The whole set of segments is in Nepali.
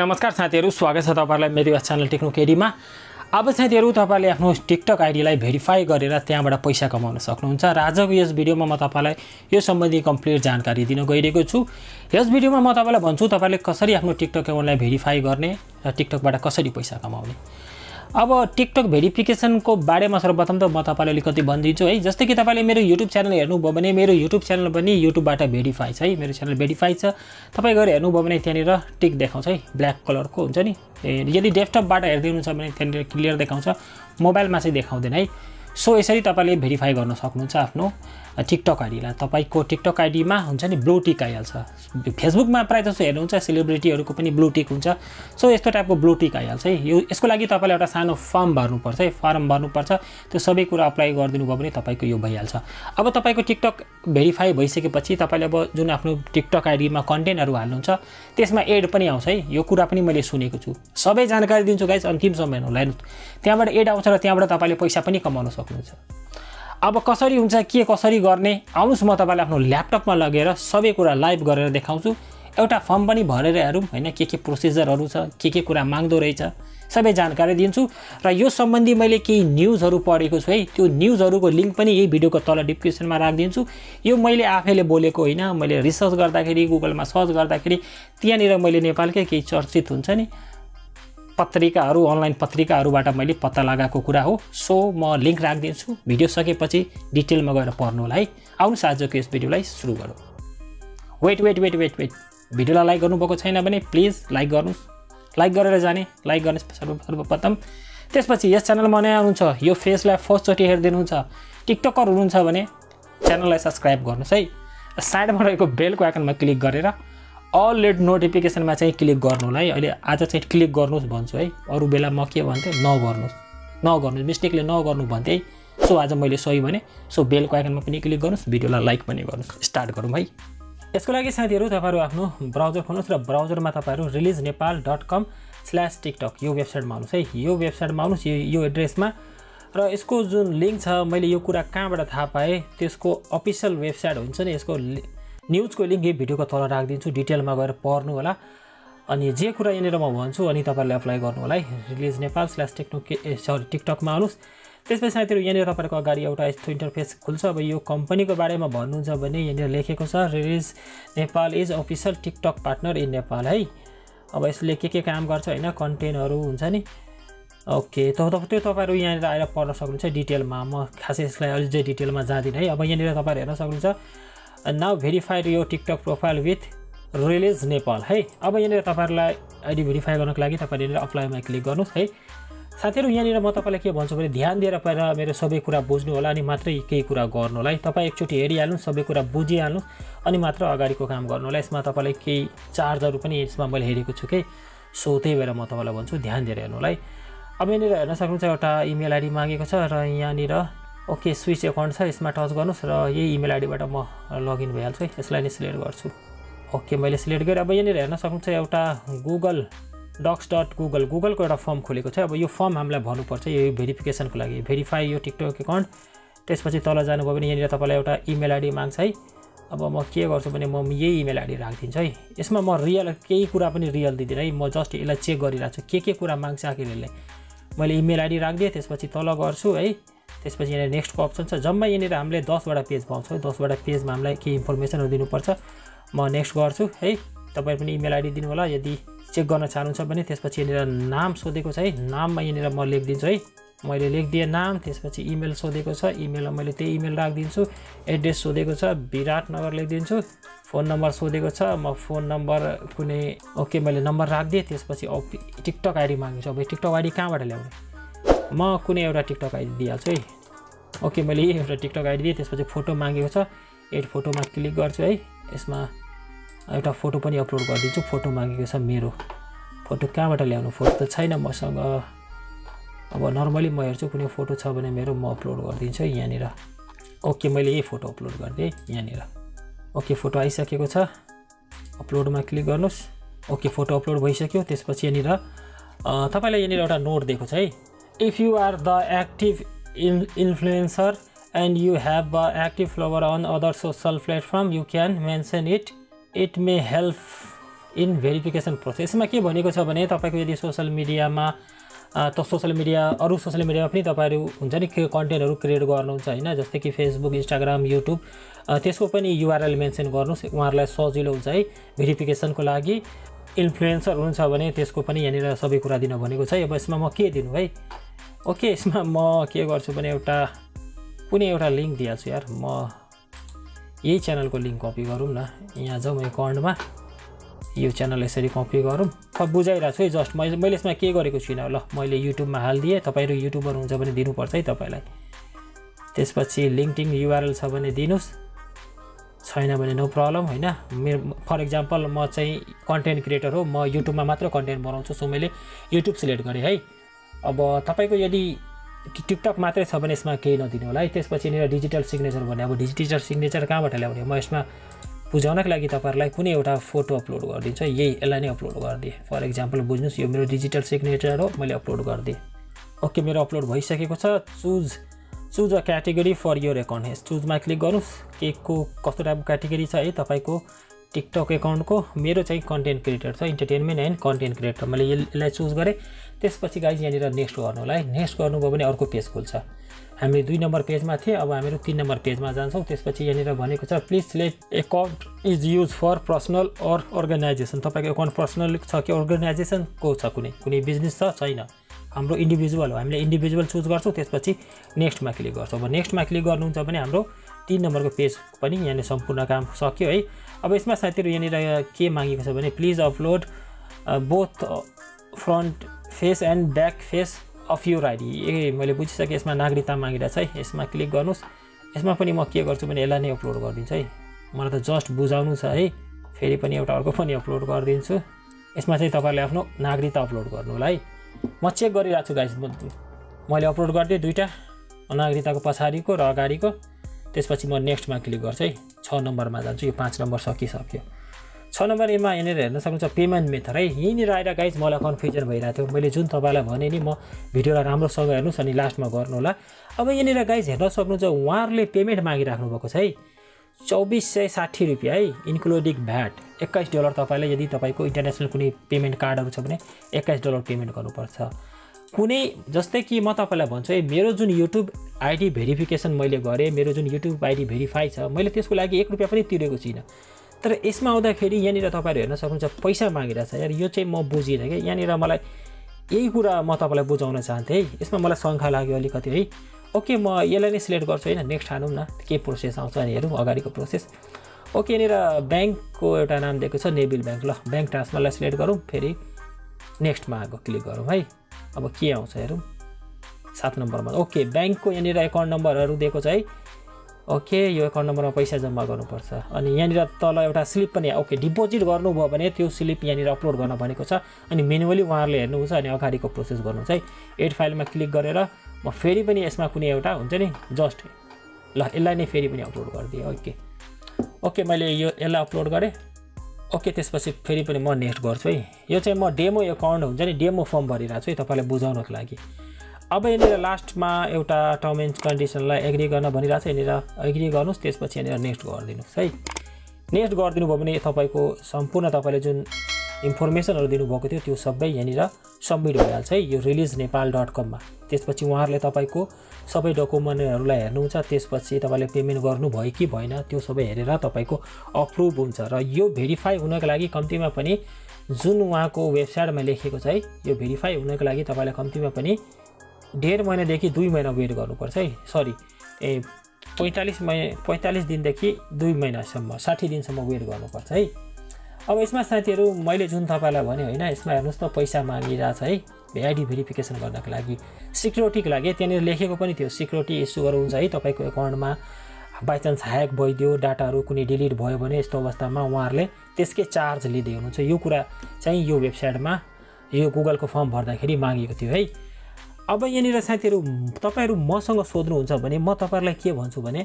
नमस्कार साथीहरु, स्वागत छ तपाईहरुलाई मेरो यस च्यानल टेक्नो केडीमा। अब साथीहरु तपाईहरुले आफ्नो टिकटक आइडीलाई भेरिफाई गरेर त्यहाँबाट पैसा कमाउन सक्नुहुन्छ र आजको यस भिडियोमा म तपाईलाई यो सम्बन्धी कम्प्लिट जानकारी दिन गइरहेको छु। यस भिडियोमा म तपाईलाई भन्छु तपाईले कसरी आफ्नो टिकटक एकाउन्टलाई भेरिफाई गर्ने र टिकटकबाट कसरी पैसा कमाउने। अब टिकटक भेरिफिकेशन को बारे में सर्वप्रथम तो म तपाईलाई अलिकति भन्दिन्छु है। जस्तै कि तपाईले मेरो YouTube च्यानल हेर्नुभयो भने मेरो YouTube च्यानल पनि YouTube बाट भेरिफाई छ है। मेरो च्यानल भेरिफाई छ। तपाई गएर हेर्नुभयो भने त्यहाँनिर टिक देखाउँछ है, ब्ल्याक कलर को हुन्छ नि। यदि डेस्कटप बाट हेर्दै हुनुहुन्छ भने त्यहाँनिर क्लियर देखाउँछ, मोबाइलमा चाहिँ देखाउँदैन है। सो यसरी तपाईले भेरिफाई गर्न सक्नुहुन्छ आफ्नो टिकटक आइडीलाई। तपाईको टिकटक आइडीमा हुन्छ नि ब्लू टिक आइहाल्छ। फेसबुकमा प्राय जसो हेर्नुहुन्छ सेलिब्रिटीहरुको पनि ब्लू टिक हुन्छ। सो यस्तो टाइपको ब्लू टिक आइहाल्छ है। यो यसको लागि तपाईले एउटा सानो फर्म भर्नुपर्छ है, फर्म भर्नुपर्छ। त्यो सबै कुरा अप्लाई गरिदिनु भयो भने तपाईको यो भइहाल्छ। अब तपाईको टिकटक भेरिफाई भइसकेपछि तपाईले अब जुन आफ्नो टिकटक आइडीमा कन्टेन्टहरु हाल्नुहुन्छ त्यसमा एड पनि आउँछ है। यो कुरा पनि मैले सुनेको छु, सबै जानकारी दिन्छु गाइस अन्तिम समयहरुलाई। त्यहाँबाट एड आउँछ र त्यहाँबाट तपाईले पैसा पनि कमाउन सक्नुहुन्छ। अब कसरी हुन्छ के कसरी गर्ने आउनुस म तपाईलाई आफ्नो ल्यापटपमा लगेर सबै कुरा लाइभ गरेर देखाउँछु। एउटा फर्म पनि भरेर हेरौं हैन, के प्रोसिजरहरु छ, के कुरा माग्दो रहेछ सबै जानकारी दिन्छु। र यो सम्बन्धी मैले केही न्यूजहरु पढेको छु है। त्यो न्यूजहरुको लिंक पनि यही भिडियोको तल डिस्क्रिप्सनमा राखिदिन्छु। यो मैले आफैले बोलेको हैन, मैले रिसर्च गर्दाखेरि गुगलमा सर्च गर्दाखेरि त्यहाँनिर मैले नेपालकै केही चर्चित हुन्छ नि पत्रिकाहरु अनलाइन पत्रिकाहरुबाट मैले पत्ता लगाएको कुरा हो। सो म लिंक राख्दिन्छु, भिडियो सकेपछि डिटेलमा गएर पढ्नु होला है। आउनुस आजको यस भिडियोलाई सुरु गरौं। वेट भिडियोलाई लाइक गर्नुभएको छैन भने प्लिज लाइक गर्नुस्, लाइक गरेर जाने, लाइक गर्ने सर्वप्रथम। त्यसपछि यस च्यानलमा नयाँ हुनुहुन्छ यो फेसलाई फर्स्टचोटी हेर्दिनुहुन्छ टिकटकर हुनुहुन्छ भने च्यानललाई सब्स्क्राइब गर्नुस् है। साइडमा रहेको बेलको आइकनमा क्लिक गरेर अल लेट नोटिफिकेसनमा चाहिँ क्लिक गर्नु होला है। अहिले आज चाहिँ क्लिक गर्नुस् भन्छु है। अरु बेला म के भन्थे नगर्नुस्, मिस्टेकले नगर्नु भन्थे है। सो आज मैले सही भने। सो बेलको आइकनमा पनि क्लिक गर्नुस्, भिडियोलाई लाइक पनि गर्नुस्। स्टार्ट गरौँ है। यसको लागि साथीहरु तपाईहरु आफ्नो ब्राउजर खोल्नुस् र ब्राउजरमा तपाईहरु releasenepal.com/tiktok यो वेबसाइटमा आउनुस् है। यो वेबसाइटमा आउनुस् यो एड्रेसमा र यसको जुन लिंक छ मैले यो कुरा कहाँबाट थाहा पाए त्यसको अफिसियल वेबसाइट हुन्छ नि यसको न्यूजको लिंक यो भिडियोको तल राखिदिन्छु, डिटेलमा गएर पढ्नु होला। अनि जे कुरा यनेर म भन्छु अनि तपाईले अप्लाई गर्नु होला है। रिलीज टिकटकमा आउनुस्। त्यसपछि साथीहरु यनेर तपाईको अगाडि एउटा यस्तो इन्टरफेस खुल्छ। अब यो कम्पनीको बारेमा भन्नुहुन्छ भने यनेर लेखेको छ release Nepal is official TikTok partner in Nepal है। अब यसले के काम गर्छ हैन, कन्टेन्टहरु हुन्छ नि। ओके, त त्यो तपाईहरु यनेर आएर पढ्न सक्नुहुन्छ डिटेलमा। म खासै यसलाई अझै डिटेलमा जादिन है। अब यनेर तपाईहरु हेर्न सक्नुहुन्छ now verify your TikTok profile with release Nepal है। अब यहाँ तपाईहरुलाई आइडी भेरिफाई गर्नको लागि तपाईहरुले अप्लाईमा क्लिक गर्नुस् है। साथीहरु यहाँ म तपाईलाई के भन्छु भने ध्यान दिएर पहिला मेरो सबै कुरा बुझ्नु होला अनि मात्रै केही कुरा गर्नु होला है। तपाई एकचोटी हेरिहाल्नु, सबै कुरा बुझिहाल्नु अनि मात्र अगाडिको काम गर्नु होला। यसमा तपाईलाई केही चार्जहरु पनि यसमा मैले हेरेको छु के। सो त्यही भएर म तपाईलाई भन्छु ध्यान दिएर हेर्नु होला है। अब यहाँ हेर्न सक्नुहुन्छ एउटा इमेल आइडी मागेको छ र यहाँ ओके स्विच एकाउन्ट छ यसमा टच गर्नुस् र यही इमेल आइडीबाट म लगइन भइहाल्छु है। यसलाई नि सिलेक्ट गर्छु। ओके, मैले सिलेक्ट गरेँ। अब यहाँ हेर्न सक्नुहुन्छ एउटा google docs.google को एउटा फर्म खोलेको छ। अब यो फर्म हामीलाई भर्नुपर्छ यो भेरिफिकेसनको लागि, भेरिफाई यो टिकटक एकाउन्ट। त्यसपछि तल जानुभयो भने यहाँ तपाईलाई एउटा इमेल आइडी माग्छ है। अब म के गर्छु भने म यही इमेल आइडी राखिदिन्छु है। यसमा म रियल केही कुरा पनि रियल दिदिन है। म जस्ट यसलाई चेक गरिरहेछु के कुरा माग्छ आखिरले। मैले इमेल आइडी राखिदिएँ, त्यसपछि तल गर्छु है। त्यसपछि यहाँ नेक्स्टको अप्सन छ। जम्मा यहाँ हामीले 10 वटा पेज पाउँछौँ। 10 वटा पेजमा हामीलाई केही इन्फर्मेसनहरू दिनुपर्छ। म नेक्स्ट गर्छु है। तपाईहरु पनि इमेल आइडी दिनु होला यदि चेक गर्न चाहनुहुन्छ भने। त्यसपछि यहाँ नाम सोधेको छ है। नाममा यहाँ म लेखिदिन्छु है। मैले लेखिदिए नाम। त्यसपछि इमेल सोधेको छ, इमेलमा मैले त्यही इमेल राखिदिन्छु। एड्रेस सोधेको छ, विराटनगर लेखिदिन्छु। फोन नम्बर सोधेको छ, म फोन नम्बर कुनै ओके मैले नम्बर राखिदिए। त्यसपछि टिकटक आइडी माग्छु। अब टिकटक आइडी कहाँबाट ल्याउने, म कुनै एउटा टिकटक आइडी दिइहाल्छु है। ओके, मैले एउटा टिकटक आइडी दिएँ। त्यसपछि फोटो मागेको छ, एड फोटोमा क्लिक गर्छु है। यसमा एउटा फोटो पनि अपलोड गरिदिन्छु। फोटो मागेको छ मेरो, फोटो कहाँबाट ल्याउनु, फोटो त छैन मसँग। अब नर्मली म हेर्छु कुनै फोटो छ भने मेरो म अपलोड गरिदिन्छु है यहाँनिर। ओके, मैले यही फोटो अपलोड गरिदिएँ यहाँनिर। ओके, फोटो आइसकेको छ, अपलोडमा क्लिक गर्नुहोस्। ओके, फोटो अपलोड भइसक्यो। त्यसपछि यहाँनिर तपाईँलाई यहाँनिर एउटा नोट दिएको छ है। If you are the active influencer and you have an active follower on other social platform, you can mention it. It may help in verification process में के भनेको छ भने तपाईको यदि सोशल मिडिया में त सोशल मिडिया अरु सोशल मिडिया में तपाईहरु हुन्छ नि कन्टेन्टहरु क्रिएट गर्नुहुन्छ हैन जस्तै कि फेसबुक इन्स्टाग्राम युट्युब त्यसको पनि यूआरएल मेन्सन गर्नुस् उहाँहरुलाई सजिलो हुन्छ है भेरिफिकेसनको लागि इन्फ्लुएन्सर हुनुहुन्छ भने त्यसको पनि यहाँ नि सबै कुरा दिन भनेको छ अब यसमा म के दिनु है ओके यसमा म के गर्छु भने एउटा कुनै एउटा लिंक दियाछु यार म यही च्यानलको लिंक कपी गरौँ न यहाँ जाऊ म कमेन्टमा यो च्यानल यसरी कपी गरौँ सब बुझाइराछु है जस्ट मैले यसमा के गरेको छुइनँ ल मैले युट्युबमा हाल दिए तपाईहरु युट्युबर हुन्छ भने दिनु पर्छ है तपाईलाई त्यसपछि लिंक्डइन यूआरएल छ भने दिनुस् छैन भने नो प्रब्लम हैन फर एक्जाम्पल म चाहिँ कन्टेन्ट क्रिएटर हो म युट्युबमा मात्र कन्टेन्ट बनाउँछु सो मैले युट्युब सिलेक्ट गरे है अब तपाईको यदि टिकटक मात्रै छ भने यसमा केही नदिनु होला है त्यसपछि नि डिजिटल सिग्नेचर भने अब डिजिटल सिग्नेचर कहाँबाट ल्याउने म यसमा बुझाउनका लागि तपाईहरुलाई कुनै एउटा फोटो अपलोड गर्दिन्छ यही यसलाई नै अपलोड गर्दिए फर एक्जाम्पल बुझ्नुस् यो मेरो डिजिटल सिग्नेचर हो मैले अपलोड गर्दिए ओके मेरो अपलोड भइसकेको छ choose a category for your account has चुजमा क्लिक गर्नुस् के को कस्तो टाइपको क्याटेगोरी छ है तपाईको टिकटक अकाउन्टको मेरो चाहिँ कन्टेन्ट क्रिएटर छ एन्टरटेनमेन्ट एन्ड कन्टेन्ट क्रिएटर मैले यसलाई चुज गरे त्यसपछि गाइज यहाँ नि नेक्स्ट गर्नु होला है नेक्स्ट गर्नुभयो भने अर्को पेज खुल्छ हामीले 2 नम्बर पेजमा थिए अब हामीहरु 3 नम्बर पेजमा जान्छौं त्यसपछि यहाँ नि भनेको छ please select account is use for personal or organisation तपाईको अकाउन्ट पर्सनल छ कि अर्गनाइजेसन को छ कुनै कुनै बिजनेस छ छैन हाम्रो इन्डिभिजुअल हो हामीले इन्डिभिजुअल चुज गर्छौं त्यसपछि नेक्स्टमा क्लिक गर्छौं अब नेक्स्टमा क्लिक गर्नुहुन्छ भने हाम्रो 3 नम्बरको पेज पनि यहाँ नि सम्पूर्ण काम सकियो है अब यसमा साथीहरु यहाँ नि के मागेको छ भने please upload both front face and back face of your ID ए मैले बुझिसके यसमा नागरिकता मागिरहेछ है यसमा क्लिक गर्नुस् यसमा पनि म के गर्छु भने यसलाई नै अपलोड गर्दिन्छु है मलाई त जस्ट बुझाउनु छ है फेरि पनि एउटा अर्को पनि अपलोड गर्दिन्छु यसमा चाहिँ तपाईहरुले आफ्नो नागरिकता अपलोड गर्नु होला है म चेक गरिरहेछु गाइस मैले अपलोड गर्दै दुईटा नागरिकताको पछाडीको र अगाडीको त्यसपछि म नेक्स्टमा क्लिक गर्छु है 6 नम्बरमा जान्छु यो 5 नम्बर सकिसक्यो 6 नम्बरमा यहाँ हेर्न सक्नुहुन्छ पेमेन्ट मेथड है यही नि राइडा गाइज मलाई कन्फ्युजन भइरहेको थियो मैले जुन तपाईलाई भने नि म भिडियोलाई राम्रोसँग हेर्नुस् अनि लास्टमा गर्नु होला अब यहाँ गाइज हेर्न सक्नुहुन्छ उहाँहरूले पेमेन्ट मागिराख्नु भएको छ है 2460 रुपैयाँ है इन्क्लुडिङ भ्याट $21 तपाईलाई यदि तपाईको इन्टरनेशनल कुनै पेमेन्ट कार्डहरु छ भने $21 पेमेन्ट गर्नुपर्छ कुनै जस्तै कि म तपाईलाई भन्छु है मेरो जुन YouTube आईडी भेरिफिकेसन मैले गरे मेरो जुन YouTube आईडी भेरिफाई छ मैले त्यसको लागि ₹1 पनि तिरेको छैन तर यसमा आउँदाखेरि यहाँ नि तपाईहरु हेर्न सक्नुहुन्छ पैसा मागिरहेछ यार यो चाहिँ म बुझिरहेँ के यहाँ नि मलाई यही कुरा म तपाईलाई बुझाउन चाहन्थे है यसमा मलाई शंका लाग्यो अलिकति है ओके म यसलाई नै सिलेक्ट गर्छु हैन नेक्स्ट हानौं न के प्रोसेस आउँछ अनि हेरौं अगाडीको प्रोसेस ओके यहाँ नि बैंकको एउटा नाम दिएको छ नेबिल बैंक ल बैंक ट्रान्सफरलाई सिलेक्ट गरौँ फेरि नेक्स्टमा आको क्लिक गरौँ है अब के आउँछ हेरौँ 7 नम्बरमा ओके बैंकको यहाँ नि अकाउन्ट नम्बरहरु दिएको छ है ओके यो अकाउन्ट नम्बरमा पैसा जम्मा गर्नुपर्छ अनि यहाँ नि तल एउटा स्लिप पनि ओके डिपोजिट गर्नुभयो भने त्यो स्लिप यहाँ नि अपलोड गर्न भनेको छ अनि म्यानुअली उहाँहरुले हेर्नुहुन्छ अनि अगाडीको प्रोसेस गर्नुहुन्छ है एड फाइलमा क्लिक गरेर म फेरि पनि यसमा कुनै एउटा हुन्छ नि जस्ट ल यसलाई नै फेरि पनि अपलोड गर्दिए ओके ओके मैले यो यसलाई अपलोड गरे ओके त्यसपछि फेरि पनि म नेक्स्ट गर्छु है यो चाहिँ म डेमो अकाउन्ट हुन्छ नि डेमो फर्म भरिरहेछु है तपाईलाई बुझाउनको लागि अब यहाँ लास्टमा एउटा टर्म एन्ड कन्डिसनलाई एग्री गर्न भनिरहेछ यहाँ एग्री गर्नुस् त्यसपछि यहाँ नेक्स्ट गरिदिनुस् है नेक्स्ट गरिदिनु भयो भने तपाईको सम्पूर्ण तपाईले जुन इन्फर्मेसनहरु दिनुभएको थियो त्यो सबै यहाँ सबमिट भइहाल्छ है यो releasenepal.com मा त्यसपछि उहाँहरुले तपाईको सबै डकुमेन्टहरुलाई हेर्नुहुन्छ त्यसपछि तपाईले पेमेन्ट गर्नु भयो कि भएन त्यो सबै हेरेर तपाईको अप्रुभ हुन्छ र यो भेरिफाई हुनको लागि कम्तिमा पनि जुन उहाँको वेबसाइटमा लेखेको छ है यो भेरिफाई हुनको लागि तपाईले कम्तिमा पनि 1.5 महिना देखि 2 महिना वेट गर्नुपर्छ है सरी ए 45 दिन देखि 2 महिनासम्म 60 दिनसम्म वेट गर्नुपर्छ है अब यसमा साथीहरु मैले जुन तपाईलाई भने हैन यसमा हेर्नुस् त पैसा मागिराछ है आईडी भेरिफिकेसन गर्नको लागि सिक्युरिटीको लागि त्यनीर लेखेको पनि थियो सिक्युरिटी इश्युहरु हुन्छ है तपाईको अकाउन्टमा बाइ चान्स ह्याक भइदियो डाटाहरु कुनै डिलिट भयो भने यस्तो अवस्थामा उहाँहरुले त्यसकै चार्ज लिदै हुनुहुन्छ यो कुरा चाहिँ यो वेबसाइटमा यो गुगलको फर्म भर्दाखेरि मागिएको थियो है अब यहाँ साथीहरु तपाईहरु मसँग सोध्नुहुन्छ भने म तपाईहरुलाई के भन्छु भने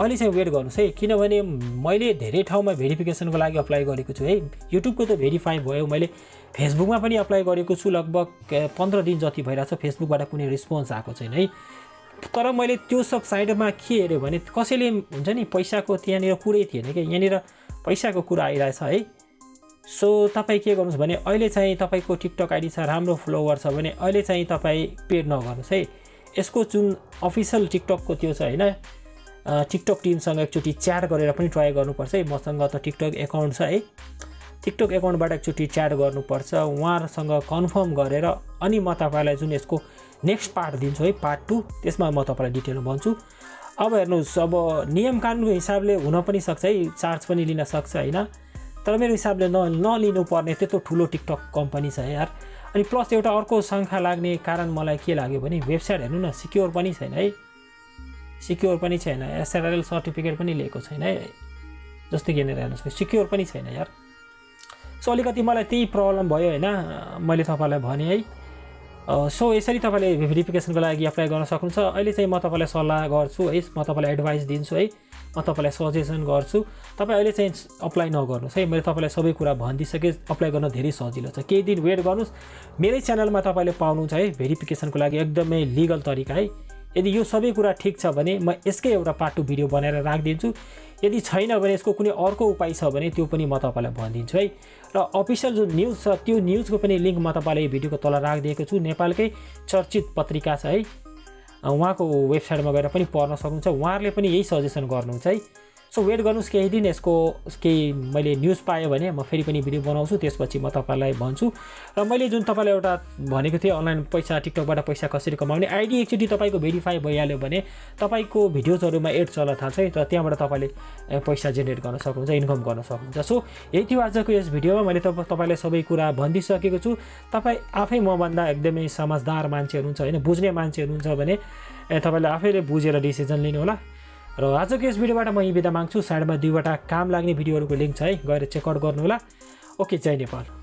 अलि चाहिँ वेट गर्नुस् है किनभने मैले धेरै ठाउँमा भेरिफिकेसनको लागि अप्लाई गरेको छु है युट्युबको त भेरिफाई भयो मैले फेसबुकमा पनि अप्लाई गरेको छु लगभग 15 दिन जति भइराछ फेसबुकबाट कुनै रिस्पोन्स आएको छैन है तर मैले त्यो सब साइडमा के हेरे भने कसैले हुन्छ नि पैसाको त्यहाँ नि कुरै थिएन के यहाँ नि पैसाको कुरा आइराछ है सो तपाई के गर्नुस् भने अहिले चाहिँ तपाईको टिकटक आईडी छ राम्रो फलोवर छ भने अहिले चाहिँ तपाई पेड नगर्नुस् है यसको जुन अफिसियल टिकटक को त्यो छ हैन टिकटक टिम सँग एकचोटी च्याट गरेर पनि ट्राई गर्नुपर्छ है मसँग त टिकटक एकाउन्ट छ है टिकटक एकाउन्ट बाट एकचोटी च्याट गर्नुपर्छ उहाँहरुसँग कन्फर्म गरेर अनि म तपाईलाई जुन यसको नेक्स्ट पार्ट दिन्छु है पार्ट 2 त्यसमा म तपाईलाई डिटेलमा भन्छु अब हेर्नुस् अब नियम कानुनको हिसाबले हुन पनि सक्छ है चार्ज पनि लिन सक्छ हैन तर मेरो हिसाबले नलिनु पर्ने त्यतो ठूलो टिकटक कम्पनी छ यार अनि प्लस एउटा अर्को संख्या लाग्ने कारण मलाई के लाग्यो भने वेबसाइट हेर्नु न सिक्योर पनि छैन है सिक्योर पनि छैन एसआरएल सर्टिफिकेट पनि लिएको छैन है जस्तै के हेर्नुस् सिक्योर पनि छैन यार सो अलिकति मलाई त्यही प्रब्लम भयो हैन मैले तपाईलाई भने है सो यसरी तपाईले भेरिफिकेसनको लागि अप्लाई गर्न सक्नुहुन्छ अहिले चाहिँ म तपाईलाई सल्लाह गर्छु है म तपाईलाई एडभाइस दिन्छु है म तपाईलाई सजेसन गर्छु तपाई अहिले चाहिँ अप्लाई नगर्नुस् है मैले तपाईलाई सबै कुरा भनिदिसके अप्लाई गर्न धेरै सजिलो छ केही दिन वेट गर्नुस् मेरै च्यानलमा तपाईले पाउनुहुन्छ है भेरिफिकेसनको लागि एकदमै लीगल तरिका है यदि यो सबै कुरा ठीक छ भने म यसकै एउटा पार्ट 2 भिडियो बनाएर राखदिन्छु यदि छैन भने यसको कुनै अर्को उपाय छ भने त्यो पनि म तपाईलाई भनिदिन्छु है र अफिसियल जुन न्यूज छ त्यो न्यूज को पनि लिंक म तपाईलाई यो भिडियोको तल राखिदिएको छु नेपालकै चर्चित पत्रिका छ है उहाँको वेबसाइटमा गएर पनि पढ्न सक्नुहुन्छ उहाँहरुले पनि यही सजेसन गर्नुहुन्छ है सो वेट गर्नुस् केही दिन यसको केही मैले न्यूज पाए भने म फेरि पनि भिडियो बनाउँछु त्यसपछि म तपाईलाई भन्छु र मैले जुन तपाईलाई एउटा भनेको थिए अनलाइन पैसा टिकटकबाट पैसा कसरी कमाउने आईडी एकचोटी तपाईको भेरिफाई भइहाल्यो भने तपाईको भिडियोजहरुमा एड चल्न थाल्छ है र त्यहाँबाट तपाईले पैसा जेनेरेट गर्न सक्नुहुन्छ इन्कम गर्न सक्नुहुन्छ सो यही थियो आजको यस भिडियोमा मैले तपाईलाई सबै कुरा भनिदिसकेको छु तपाई आफै म भन्दा एकदमै समझदार मान्छे हुनुहुन्छ हैन बुझ्ने मान्छे हुनुहुन्छ भने तपाईले आफैले बुझेर डिसिजन लिनु होला र आजको यस भिडियोबाट म यी बिदा माग्छु साइडमा दुईवटा काम लाग्ने भिडियोहरुको लिंक छ है गएर चेक आउट गर्नु होला ओके जय नेपाल